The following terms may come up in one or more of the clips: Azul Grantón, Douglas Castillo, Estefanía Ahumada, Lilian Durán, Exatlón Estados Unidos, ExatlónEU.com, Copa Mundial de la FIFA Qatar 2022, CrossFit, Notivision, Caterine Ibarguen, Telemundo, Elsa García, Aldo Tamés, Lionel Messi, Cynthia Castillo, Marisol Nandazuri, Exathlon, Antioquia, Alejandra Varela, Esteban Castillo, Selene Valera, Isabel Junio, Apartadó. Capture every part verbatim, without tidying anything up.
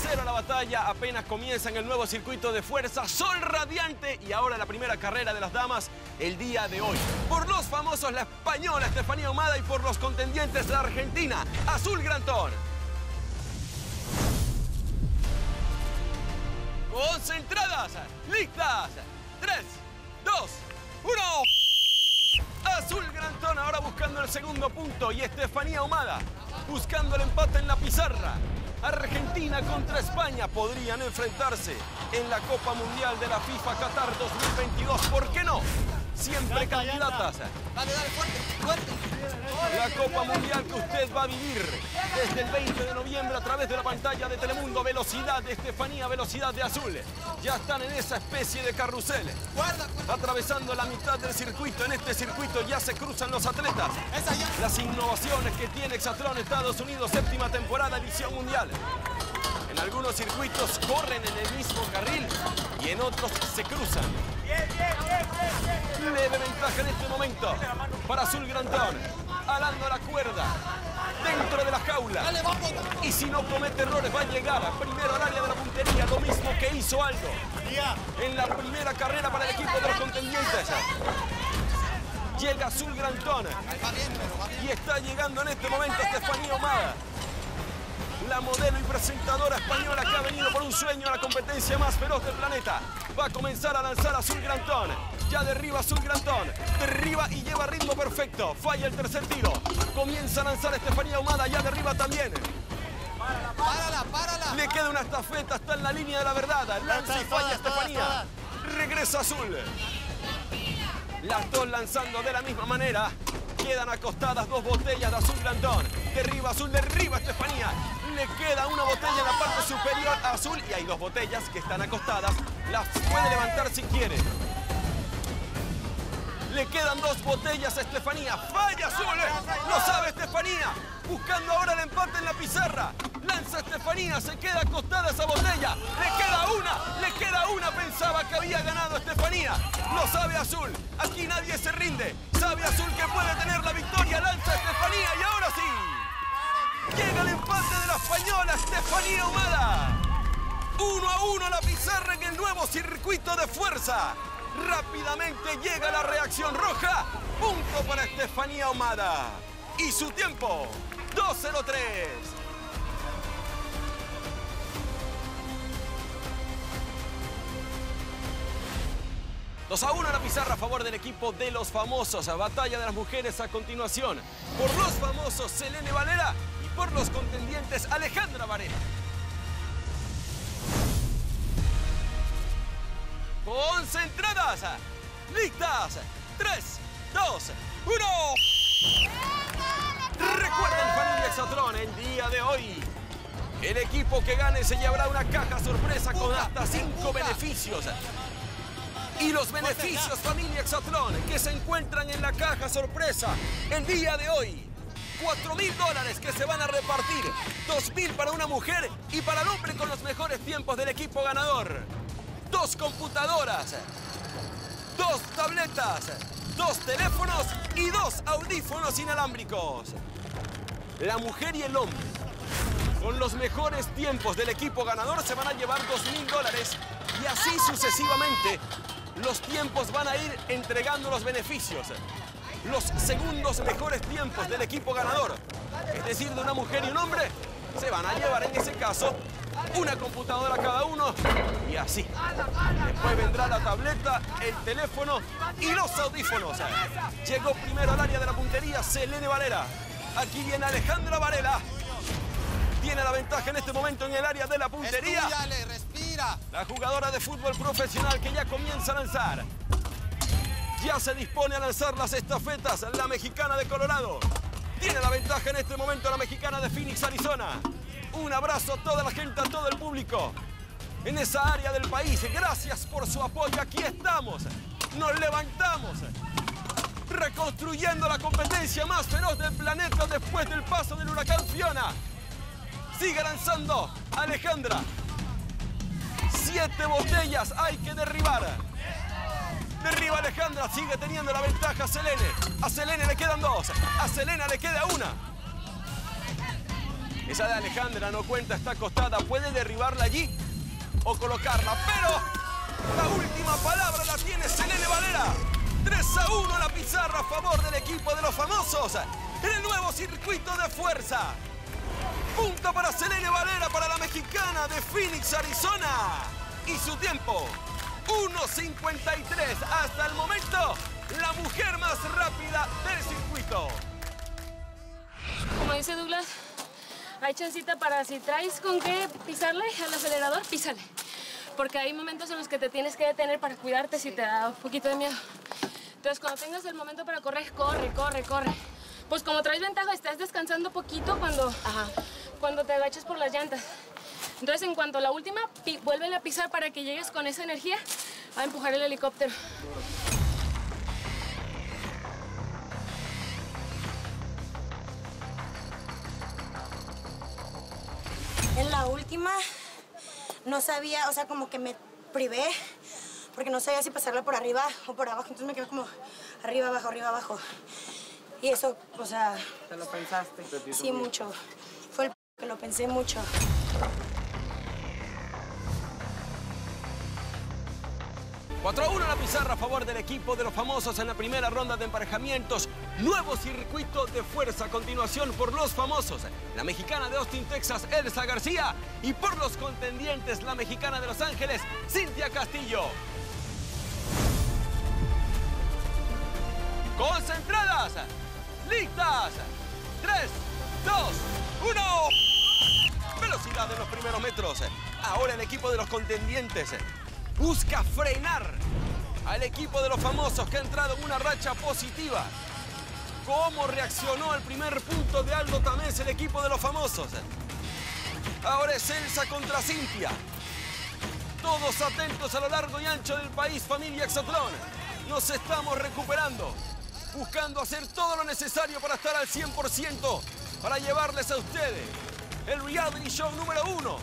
cero la batalla, apenas comienza en el nuevo circuito de fuerza Sol Radiante y ahora la primera carrera de las damas el día de hoy. Por los famosos, la española Estefanía Ahumada, y por los contendientes, la argentina Azul Grantón. Concentradas, listas, tres, dos, uno... Azul Grantón ahora buscando el segundo punto y Estefanía Ahumada buscando el empate en la pizarra. Argentina contra España podrían enfrentarse en la Copa Mundial de la FIFA Qatar dos mil veintidós. ¿Por qué no? Siempre candidatas. Dale, dale, fuerte, fuerte. La Copa Mundial que usted va a vivir desde el veinte de noviembre a través de la pantalla de Telemundo. Velocidad de Estefanía, velocidad de Azul. Ya están en esa especie de carrusel, atravesando la mitad del circuito. En este circuito ya se cruzan los atletas. Las innovaciones que tiene Exatlón Estados Unidos, séptima temporada, edición mundial. En algunos circuitos corren en el mismo carril y en otros se cruzan. Leve ventaja en este momento para Azul Grantón, alando la cuerda dentro de la jaula. Y si no comete errores va a llegar a primero al área de la puntería, lo mismo que hizo Aldo en la primera carrera para el equipo de los contendientes. Llega Azul Grantón y está llegando en este momento Estefanía Ahumada, la modelo y presentadora española que ha venido por un sueño a la competencia más feroz del planeta. Va a comenzar a lanzar Azul Grantón. Ya derriba Azul Grantón. Derriba y lleva ritmo perfecto. Falla el tercer tiro. Comienza a lanzar Estefanía Ahumada. Ya derriba también. Párala, párala, párala. Le queda una estafeta. Está en la línea de la verdad. Lanza y falla Estefanía. Regresa Azul. Las dos lanzando de la misma manera. Quedan acostadas dos botellas de Azul Grantón. Derriba Azul, derriba Estefanía. Le queda una botella en la parte superior a Azul y hay dos botellas que están acostadas. Las puede levantar si quiere. Le quedan dos botellas a Estefanía. ¡Falla Azul! ¡Lo sabe Estefanía! Buscando ahora el empate en la pizarra. Lanza Estefanía, se queda acostada esa botella. ¡Le queda una! ¡Le queda una! Pensaba que había ganado Estefanía. ¡Lo sabe Azul! Aquí nadie se rinde. Sabe Azul que puede tener la victoria. Lanza Estefanía y ahora sí. Llega el empate de la española Estefanía Ahumada. Uno a uno la pizarra en el nuevo circuito de fuerza. Rápidamente llega la reacción roja. Punto para Estefanía Ahumada. Y su tiempo, dos cero tres. dos a uno la pizarra a favor del equipo de los famosos. A batalla de las mujeres a continuación. Por los famosos, Selene Valera. Por los contendientes, Alejandra Varela. Concentradas, listas, tres, dos, uno. Recuerden, familia Exatlón, el día de hoy el equipo que gane se llevará una caja sorpresa con hasta cinco beneficios. Y los beneficios, familia Exatlón, que se encuentran en la caja sorpresa el día de hoy: cuatro mil dólares que se van a repartir, dos mil para una mujer y para el hombre con los mejores tiempos del equipo ganador. Dos computadoras, dos tabletas, dos teléfonos y dos audífonos inalámbricos. La mujer y el hombre con los mejores tiempos del equipo ganador se van a llevar dos mil dólares y así sucesivamente los tiempos van a ir entregando los beneficios. Los segundos mejores tiempos del equipo ganador, es decir, de una mujer y un hombre, se van a llevar en ese caso una computadora cada uno y así. Después vendrá la tableta, el teléfono y los audífonos. Llegó primero al área de la puntería Selene Valera. Aquí viene Alejandra Varela. Tiene la ventaja en este momento en el área de la puntería. Respírale, respira. La jugadora de fútbol profesional que ya comienza a lanzar. Ya se dispone a lanzar las estafetas, la mexicana de Colorado. Tiene la ventaja en este momento la mexicana de Phoenix, Arizona. Un abrazo a toda la gente, a todo el público en esa área del país. Gracias por su apoyo. Aquí estamos, nos levantamos, reconstruyendo la competencia más feroz del planeta después del paso del huracán Fiona. Sigue lanzando Alejandra. Siete botellas hay que derribar. Derriba Alejandra, sigue teniendo la ventaja Selene. A Selene le quedan dos, a Selena le queda una. Esa de Alejandra no cuenta, está acostada. Puede derribarla allí o colocarla, pero la última palabra la tiene Selene Valera. tres a uno la pizarra a favor del equipo de los famosos en el nuevo circuito de fuerza. Punto para Selene Valera, para la mexicana de Phoenix, Arizona. Y su tiempo, uno cincuenta y tres. Hasta el momento, la mujer más rápida del circuito. Como dice Douglas, hay chancita para, si traes con qué pisarle al acelerador, písale. Porque hay momentos en los que te tienes que detener para cuidarte si te da un poquito de miedo. Entonces, cuando tengas el momento para correr, corre, corre, corre. Pues como traes ventaja, estás descansando poquito cuando, ajá, cuando te agachas por las llantas. Entonces, en cuanto a la última, vuelven a pisar para que llegues con esa energía a empujar el helicóptero. En la última, no sabía, o sea, como que me privé, porque no sabía si pasarla por arriba o por abajo. Entonces me quedé como arriba, abajo, arriba, abajo. Y eso, o sea... ¿Te lo pensaste? Sí, mucho. Fue el p*** que lo pensé mucho. cuatro a uno la pizarra a favor del equipo de los famosos en la primera ronda de emparejamientos. Nuevo circuito de fuerza a continuación por los famosos. La mexicana de Austin, Texas, Elsa García. Y por los contendientes, la mexicana de Los Ángeles, Cynthia Castillo. Concentradas. ¡Listas! tres, dos, uno. Velocidad en los primeros metros. Ahora el equipo de los contendientes busca frenar al equipo de los famosos, que ha entrado en una racha positiva. ¿Cómo reaccionó al primer punto de Aldo Tamés el equipo de los famosos? Ahora es Elsa contra Cynthia. Todos atentos a lo largo y ancho del país, familia Exatlón. Nos estamos recuperando, buscando hacer todo lo necesario para estar al cien por ciento, para llevarles a ustedes el reality show número uno,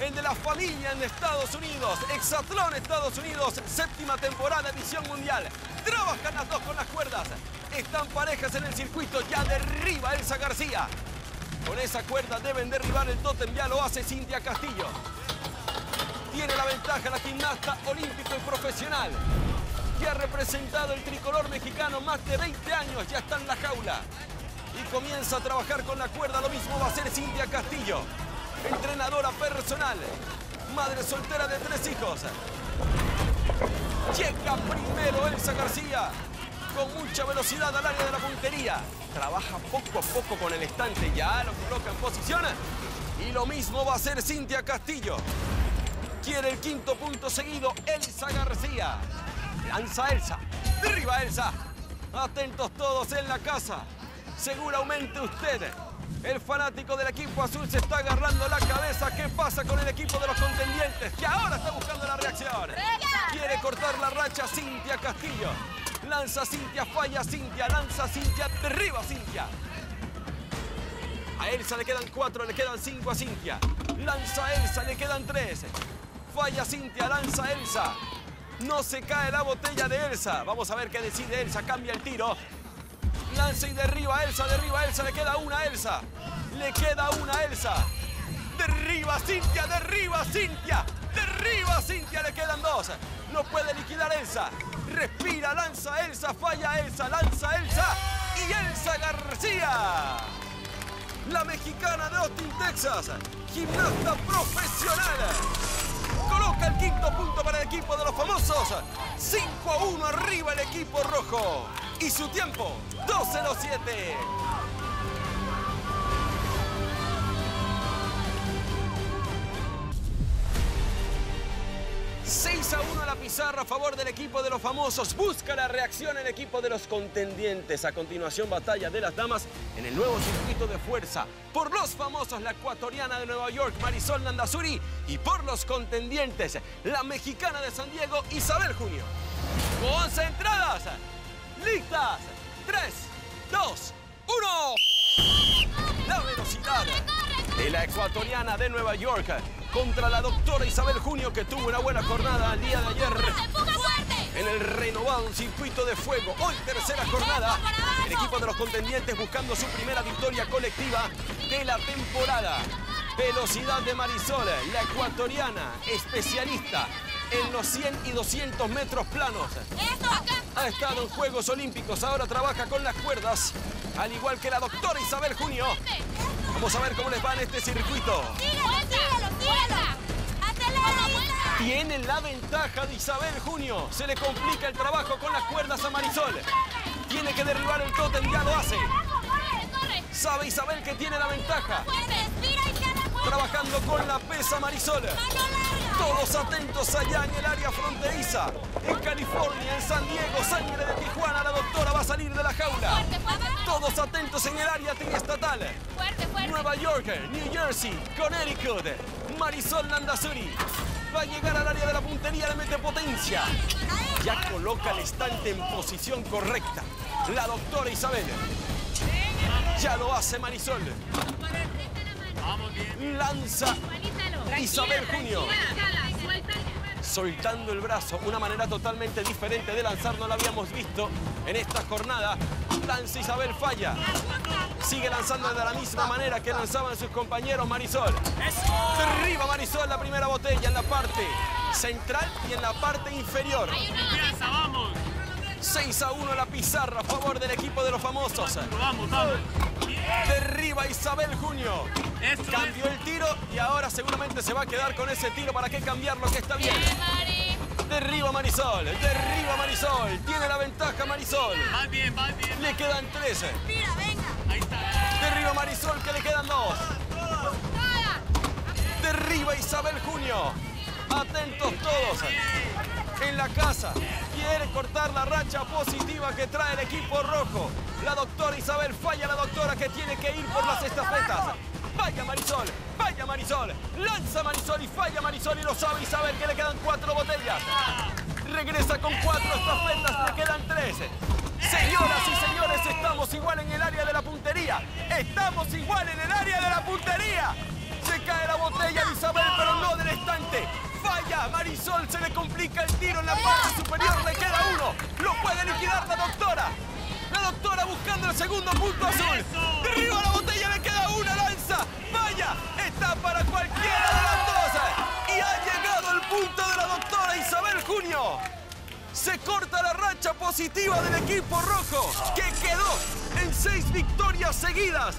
el de la familia en Estados Unidos, Exatlón Estados Unidos, séptima temporada, edición mundial. Trabajan las dos con las cuerdas, están parejas en el circuito, ya derriba Elsa García. Con esa cuerda deben derribar el tótem, ya lo hace Cynthia Castillo. Tiene la ventaja la gimnasta olímpico y profesional, que ha representado el tricolor mexicano más de veinte años, ya está en la jaula. Y comienza a trabajar con la cuerda, lo mismo va a hacer Cynthia Castillo, entrenadora personal, madre soltera de tres hijos. Llega primero Elsa García, con mucha velocidad al área de la puntería. Trabaja poco a poco con el estante, ya lo coloca en posición. Y lo mismo va a hacer Cynthia Castillo. Quiere el quinto punto seguido Elsa García. Lanza Elsa, derriba Elsa. Atentos todos en la casa. Seguramente usted, el fanático del equipo azul, se está agarrando la cabeza. ¿Qué pasa con el equipo de los contendientes, que ahora está buscando la reacción? Quiere cortar la racha Cynthia Castillo. Lanza Cynthia, falla Cynthia, lanza Cynthia, derriba Cynthia. A Elsa le quedan cuatro, le quedan cinco a Cynthia. Lanza Elsa, le quedan tres. Falla Cynthia, lanza Elsa. No se cae la botella de Elsa. Vamos a ver qué decide Elsa. Cambia el tiro. Lanza y derriba Elsa. Derriba Elsa. Le queda una Elsa. Le queda una Elsa. Derriba Cynthia. Derriba Cynthia. Derriba Cynthia. Le quedan dos. No puede liquidar Elsa. Respira. Lanza Elsa. Falla Elsa. Lanza Elsa. Y Elsa García, la mexicana de Austin, Texas, gimnasta profesional, coloca el quinto punto para el equipo de los famosos. cinco a uno arriba el equipo rojo. Y su tiempo, dos cero siete. seis a uno la pizarra a favor del equipo de los famosos. Busca la reacción el equipo de los contendientes. A continuación, batalla de las damas en el nuevo circuito de fuerza. Por los famosos, la ecuatoriana de Nueva York, Marisol Nandazuri. Y por los contendientes, la mexicana de San Diego, Isabel Junio. Concentradas, listas, tres, dos, uno. La velocidad de la ecuatoriana de Nueva York contra la doctora Isabel Junio, que tuvo una buena jornada el día de ayer. ¡Empuja fuerte! en el renovado circuito de fuego. Hoy, tercera jornada, el equipo de los contendientes buscando su primera victoria colectiva de la temporada. Velocidad de Marisol, la ecuatoriana, especialista en los cien y doscientos metros planos. Ha estado en Juegos Olímpicos, ahora trabaja con las cuerdas, al igual que la doctora Isabel Junio. Vamos a ver cómo les va en este circuito. Tiene la ventaja de Isabel Junio. Se le complica el trabajo con las cuerdas a Marisol. Tiene que derribar el tótem, ya lo hace. Sabe Isabel que tiene la ventaja. Trabajando con la pesa Marisol. Todos atentos allá en el área fronteriza. En California, en San Diego, sangre de Tijuana. La doctora va a salir de la jaula. Todos atentos en el área triestatal. Nueva York, New Jersey, Connecticut. Marisol Nandazuri va a llegar al área de la puntería, le mete potencia. Ya coloca el estante en posición correcta. La doctora Isabel. Ya lo hace Marisol. Lanza Isabel Junio. Soltando el brazo, una manera totalmente diferente de lanzar, no la habíamos visto en esta jornada. Lanza Isabel, falla. Sigue lanzando de la misma manera que lanzaban sus compañeros Marisol. Derriba Marisol la primera botella en la parte central y en la parte inferior. seis a uno la pizarra a favor del equipo de los famosos. Derriba Isabel Junio. Cambió el tiro y ahora seguramente se va a quedar con ese tiro. ¿Para qué cambiar lo que está bien? Derriba Marisol, derriba Marisol. Tiene la ventaja Marisol. Va bien, va bien. Le quedan trece. Derriba Marisol, que le quedan dos. Derriba Isabel Junio. Atentos todos. En la casa. Quiere cortar la racha positiva que trae el equipo rojo. La doctora Isabel, falla la doctora que tiene que ir por las estafetas. Vaya Marisol, vaya Marisol. Lanza Marisol y falla Marisol y lo sabe Isabel que le quedan cuatro botellas. Regresa con cuatro estafetas, le quedan trece. Señoras y señores, estamos igual en el área de la puntería. Estamos igual en el área de la puntería. Se cae la botella de Isabel, pero no del estante. Falla Marisol, se le complica el tiro en la parte superior, le queda uno. Lo puede liquidar la doctora. La doctora buscando el segundo punto azul. Derriba la botella, le queda una, lanza. Vaya, está para cualquiera de las dos. Y ha llegado el punto de la doctora Isabel Junio. Se corta la racha positiva del equipo rojo, que quedó en seis victorias seguidas.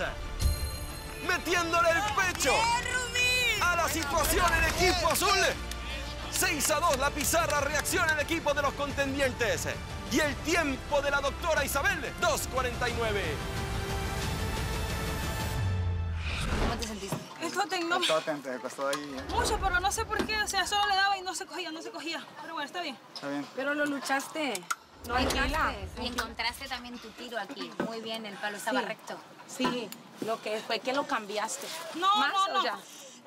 Metiéndole el pecho a la situación el equipo azul. seis a dos, la pizarra, reacciona el equipo de los contendientes. Y el tiempo de la doctora Isabel, dos cuarenta y nueve. ¿Cómo te sentiste? El tótem, no. El tótem, te costó ahí. ¿Eh? Mucho, pero no sé por qué. O sea, solo le daba y no se cogía, no se cogía. Pero bueno, está bien. Está bien. Pero lo luchaste. No, tranquila. Y encontraste también tu tiro aquí. Muy bien, el palo estaba sí. recto. Sí, lo que fue que lo cambiaste. No, ¿Más, no, no. Ya?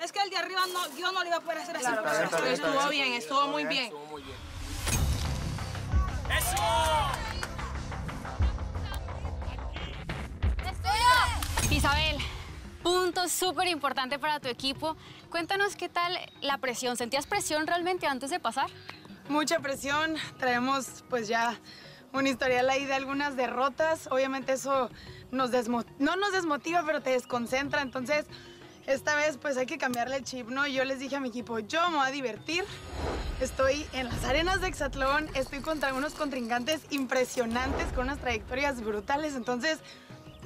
Es que el de arriba no, yo no le iba a poder hacer claro, así. Claro, claro, estuvo bien, bien, estuvo bien, muy bien. Estuvo muy bien. ¡Eso! Isabel, punto súper importante para tu equipo. Cuéntanos qué tal la presión. ¿Sentías presión realmente antes de pasar? Mucha presión. Traemos pues ya un historial ahí de algunas derrotas. Obviamente eso nos no nos desmotiva, pero te desconcentra. Entonces, esta vez pues hay que cambiarle el chip, ¿no? Yo les dije a mi equipo, yo me voy a divertir. Estoy en las arenas de Exatlón, estoy contra unos contrincantes impresionantes con unas trayectorias brutales, entonces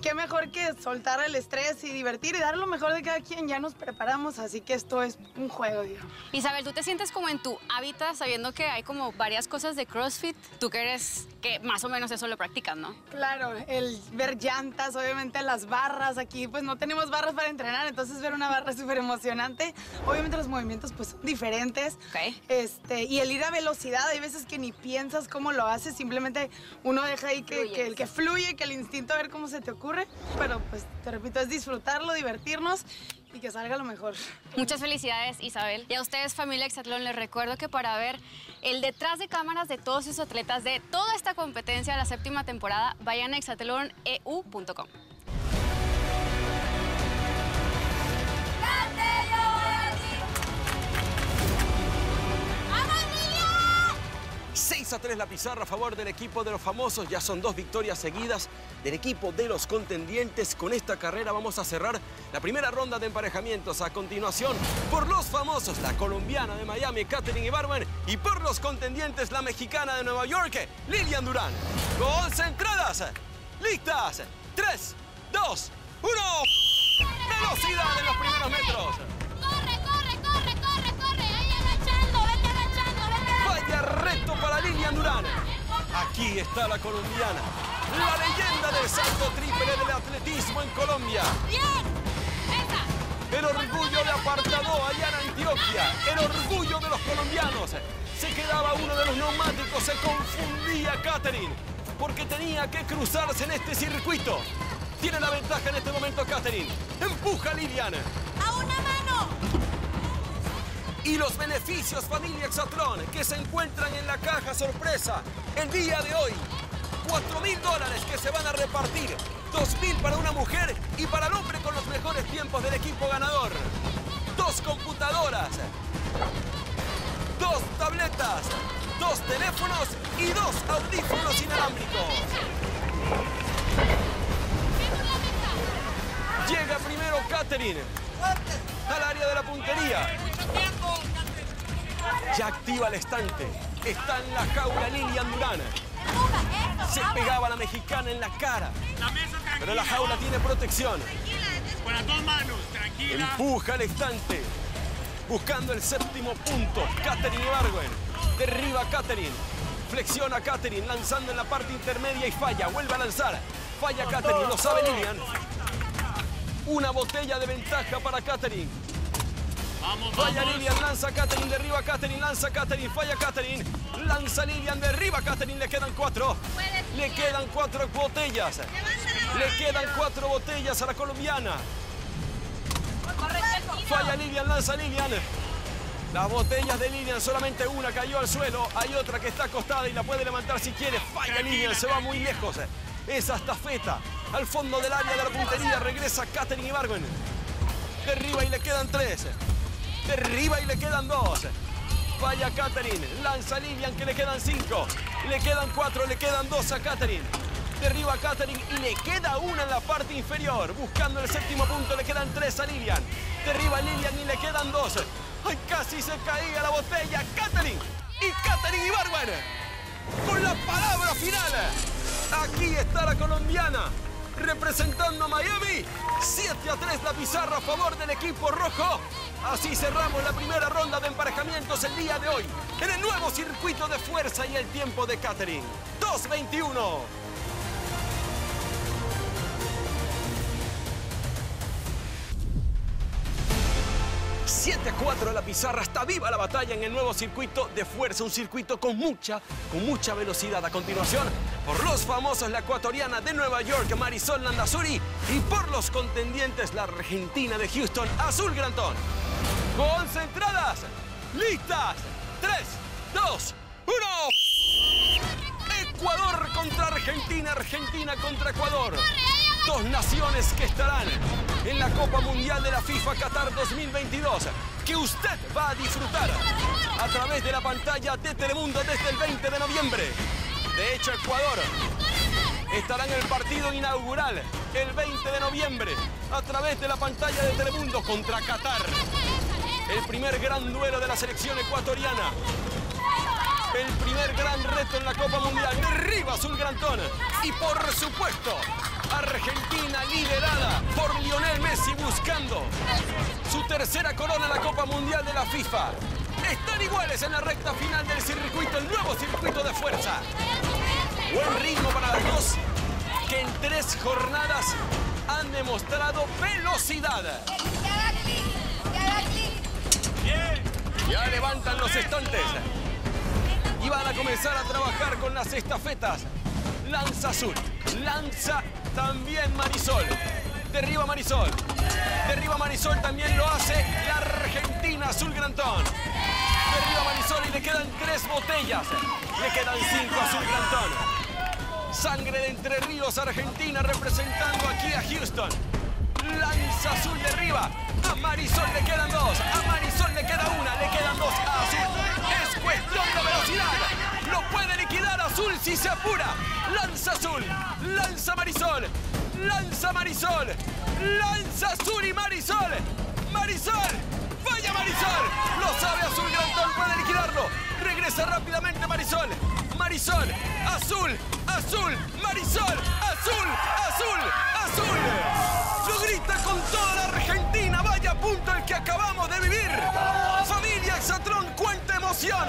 qué mejor que soltar el estrés y divertir y dar lo mejor de cada quien, ya nos preparamos, así que esto es un juego, digamos. Isabel, ¿tú te sientes como en tu hábitat sabiendo que hay como varias cosas de CrossFit? Tú que eres, que más o menos eso lo practicas, ¿no? Claro, el ver llantas, obviamente las barras, aquí pues no tenemos barras para entrenar, entonces ver una barra es súper emocionante. Obviamente los movimientos pues son diferentes. Okay. Este, y el ir a velocidad, hay veces que ni piensas cómo lo haces, simplemente uno deja ahí que, que el que fluye, que el instinto a ver cómo se te ocurre. Pero, pues, te repito, es disfrutarlo, divertirnos y que salga lo mejor. Muchas felicidades, Isabel. Y a ustedes, familia Exatlón, les recuerdo que para ver el detrás de cámaras de todos sus atletas de toda esta competencia de la séptima temporada, vayan a Exatlón E U punto com. seis tres la pizarra a favor del equipo de los famosos. Ya son dos victorias seguidas del equipo de los contendientes. Con esta carrera vamos a cerrar la primera ronda de emparejamientos. A continuación, por los famosos, la colombiana de Miami, Caterine Ibarguen. Y por los contendientes, la mexicana de Nueva York, Lilian Durán. Concentradas, listas, tres, dos, uno. Velocidad en los primeros metros. Reto para Lilian Durán. Aquí está la colombiana, la leyenda del salto triple del atletismo en Colombia. El orgullo de Apartadó allá en Antioquia, el orgullo de los colombianos. Se quedaba uno de los neumáticos, se confundía Caterine, porque tenía que cruzarse en este circuito. Tiene la ventaja en este momento Caterine. Empuja a Lilian. A una mano. Y los beneficios familia Exatlón que se encuentran en la caja sorpresa el día de hoy. cuatro mil dólares que se van a repartir. dos mil para una mujer y para el hombre con los mejores tiempos del equipo ganador. Dos computadoras, dos tabletas, dos teléfonos y dos audífonos inalámbricos. Llega primero Caterine al área de la puntería. Ya activa el estante. Está en la jaula Lilian Durán. Se pegaba la mexicana en la cara. Pero la jaula tiene protección. Con las dos manos, tranquila. Empuja el estante. Buscando el séptimo punto. Caterine Ibarguen. Derriba a Caterine. Flexiona a Caterine. Lanzando en la parte intermedia y falla. Vuelve a lanzar. Falla Caterine. Lo sabe Lilian. Una botella de ventaja para Caterine. Vamos, falla vamos. Lilian, lanza Caterine, derriba Caterine, lanza Caterine, falla Caterine, lanza Lilian, derriba Caterine, le quedan cuatro, le quedan cuatro botellas, le quedan cuatro botellas a la colombiana. Falla Lilian, lanza Lilian, las botellas de Lilian, solamente una cayó al suelo, hay otra que está acostada y la puede levantar si quiere, falla Lilian, se va muy lejos, esa estafeta, al fondo del área de la puntería, regresa Caterine Ibarguen, derriba y le quedan tres. Derriba y le quedan dos. Falla Caterine. Lanza a Lilian que le quedan cinco. Le quedan cuatro, le quedan dos a Caterine. Derriba a Caterine y le queda una en la parte inferior. Buscando el séptimo punto, le quedan tres a Lilian. Derriba a Lilian y le quedan dos. ¡Ay, casi se caía la botella! ¡Caterine! ¡Y Caterine Ibarguen! ¡Con la palabra final! Aquí está la colombiana. Representando a Miami, siete a tres la pizarra a favor del equipo rojo. Así cerramos la primera ronda de emparejamientos el día de hoy, en el nuevo circuito de fuerza y el tiempo de Caterine, dos veintiuno. siete a cuatro la pizarra, está viva la batalla en el nuevo circuito de fuerza, un circuito con mucha, con mucha velocidad. A continuación, por los famosos, la ecuatoriana de Nueva York, Marisol Nandazuri, y por los contendientes, la argentina de Houston, Azul Grantón. Concentradas, listas, tres, dos, uno. Ecuador contra Argentina, Argentina contra Ecuador. Dos naciones que estarán en la Copa Mundial de la FIFA Qatar dos mil veintidós, que usted va a disfrutar a través de la pantalla de Telemundo desde el veinte de noviembre. De hecho, Ecuador estará en el partido inaugural el veinte de noviembre a través de la pantalla de Telemundo contra Qatar. El primer gran duelo de la selección ecuatoriana. El primer gran reto en la Copa Mundial. Derriba Azul Grantón. Y por supuesto, Argentina liderada por Lionel Messi buscando su tercera corona en la Copa Mundial de la FIFA. Están iguales en la recta final del circuito, el nuevo circuito de fuerza. Buen ritmo para las dos, que en tres jornadas han demostrado velocidad. Ya levantan los estantes. Y van a comenzar a trabajar con las estafetas. Lanza Azul, lanza también Marisol. Derriba Marisol. Derriba Marisol, también lo hace la Argentina, Azul Grantón. Derriba Marisol y le quedan tres botellas. Le quedan cinco a Azul Grantón. Sangre de Entre Ríos, Argentina, representando aquí a Houston. Lanza Azul, derriba. A Marisol le quedan dos. A Marisol le queda una. Le quedan dos a Azul. Es cuestión de velocidad. Lo pueden se apura. Lanza Azul, lanza Marisol, lanza Marisol, lanza Azul y Marisol. Marisol, vaya Marisol. Lo sabe Azul Grantón, puede liquidarlo. Regresa rápidamente Marisol. Marisol, Azul, Azul, Marisol, Azul, Azul, Azul. Lo grita con toda la Argentina. Vaya punto el que acabamos de vivir. Familia Exatlón, cuánta emoción.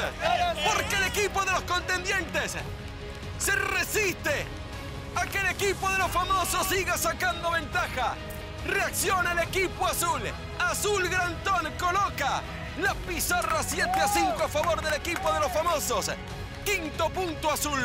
Porque el equipo de los contendientes se resiste a que el equipo de los famosos siga sacando ventaja. Reacciona el equipo azul. Azul Grantón coloca la pizarra siete a cinco a favor del equipo de los famosos. Quinto punto azul.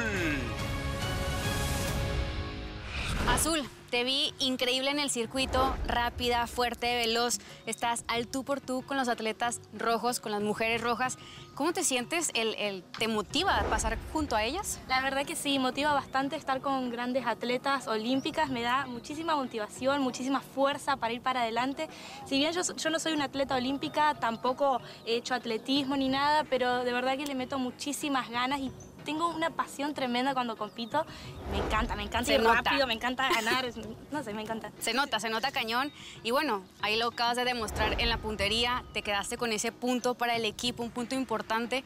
Azul, te vi increíble en el circuito, rápida, fuerte, veloz. Estás al tú por tú con los atletas rojos, con las mujeres rojas. ¿Cómo te sientes? El, el, ¿Te motiva a pasar junto a ellas? La verdad que sí, motiva bastante estar con grandes atletas olímpicas. Me da muchísima motivación, muchísima fuerza para ir para adelante. Si bien yo, yo no soy una atleta olímpica, tampoco he hecho atletismo ni nada, pero de verdad que le meto muchísimas ganas y tengo una pasión tremenda cuando compito. Me encanta, me encanta ir rápido, me encanta ganar. No sé, me encanta. Se nota, se nota cañón. Y bueno, ahí lo acabas de demostrar en la puntería. Te quedaste con ese punto para el equipo, un punto importante.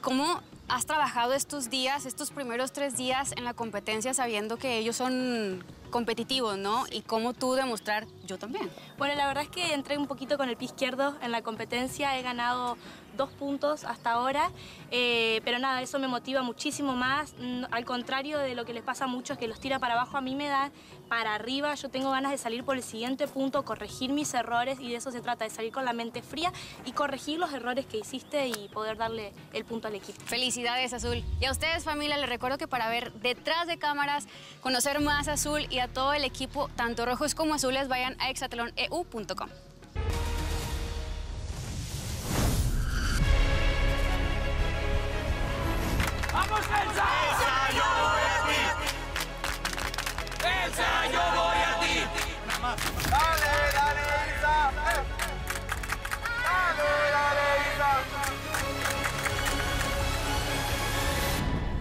¿Cómo has trabajado estos días, estos primeros tres días en la competencia, sabiendo que ellos son competitivos, ¿no? Y cómo tú demostrar, yo también. Bueno, la verdad es que entré un poquito con el pie izquierdo en la competencia, he ganado dos puntos hasta ahora, eh, pero nada, eso me motiva muchísimo más, al contrario de lo que les pasa a muchos, que los tira para abajo, a mí me da para arriba, yo tengo ganas de salir por el siguiente punto, corregir mis errores, y de eso se trata, de salir con la mente fría y corregir los errores que hiciste y poder darle el punto al equipo. Felicidades, Azul. Y a ustedes, familia, les recuerdo que para ver detrás de cámaras, conocer más Azul y a todo el equipo, tanto rojos como azules, vayan a Exatlón E U punto com. ¡Vamos, Elsa! ¡Elsa, yo voy a ti! ¡Elsa, yo voy a ti! Una más. ¡Dale, dale, Elsa! ¡Eh! ¡Dale, dale, Elsa!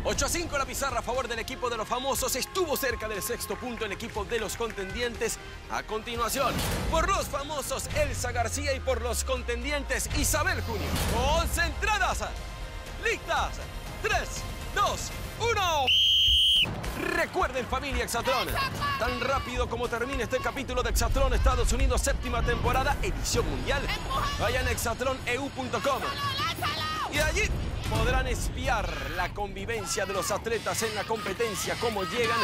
ocho a cinco la pizarra a favor del equipo de los famosos. Estuvo cerca del sexto punto el equipo de los contendientes. A continuación, por los famosos Elsa García y por los contendientes Isabel Junio. ¡Concentradas! ¡Listas! tres, dos, uno. Recuerden, familia Exatlón, tan rápido como termine este capítulo de Exatlón Estados Unidos, séptima temporada, edición mundial, vayan a Exatlón E U punto com. Y de allí podrán espiar la convivencia de los atletas en la competencia, cómo llegan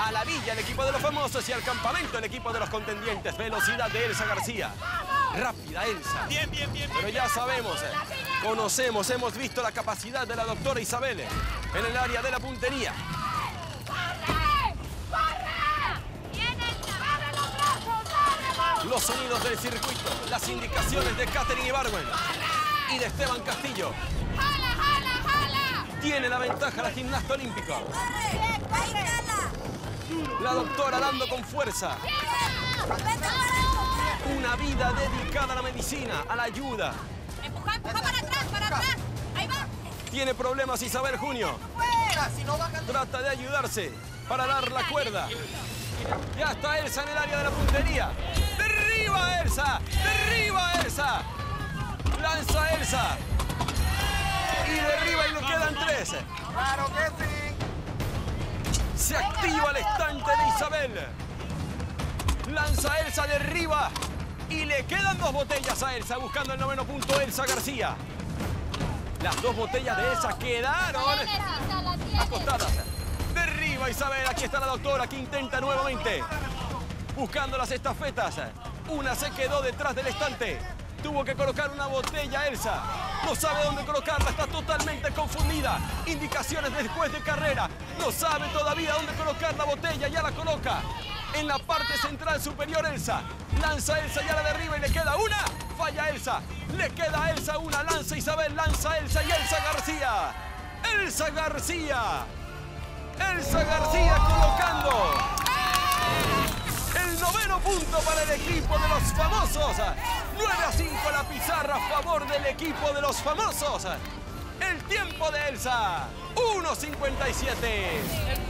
a la villa el equipo de los famosos y al campamento el equipo de los contendientes. Velocidad de Elsa García. Rápida, Elsa. Bien, bien, bien. Pero ya sabemos, conocemos, hemos visto la capacidad de la doctora Isabel en el área de la puntería. ¡Corre! ¡Corre! ¡Bien, Elsa! ¡Abre los brazos! ¡Abre, vamos! Los sonidos del circuito, las indicaciones de Caterine Ibarguen y de Esteban Castillo. ¡Jala, jala, jala! Tiene la ventaja la gimnasta olímpica. La doctora dando con fuerza. Una vida dedicada a la medicina, a la ayuda. Empuja, empuja para atrás, para atrás. Ahí va. Tiene problemas Isabel Junio. Trata de ayudarse para dar la cuerda. Ya está Elsa en el área de la puntería. ¡Derriba, Elsa! ¡Derriba, Elsa! Lanza Elsa. Y derriba y lo quedan tres. ¡Claro que sí! Se activa el estante de Isabel. Lanza Elsa, derriba. Y le quedan dos botellas a Elsa, buscando el noveno punto Elsa García. Las dos botellas de Elsa quedaron acostadas. Derriba Isabel, aquí está la doctora que intenta nuevamente. Buscando las estafetas. Una se quedó detrás del estante. Tuvo que colocar una botella Elsa. No sabe dónde colocarla, está totalmente confundida. Indicaciones después de carrera. No sabe todavía dónde colocar la botella, ya la coloca. En la parte central superior Elsa. Lanza Elsa, ya la derriba y le queda una. Falla Elsa. Le queda a Elsa una. Lanza Isabel, lanza Elsa y Elsa García. Elsa García. Elsa García colocando el noveno punto para el equipo de los famosos. nueve a cinco la pizarra a favor del equipo de los famosos. El tiempo de Elsa, uno cincuenta y siete.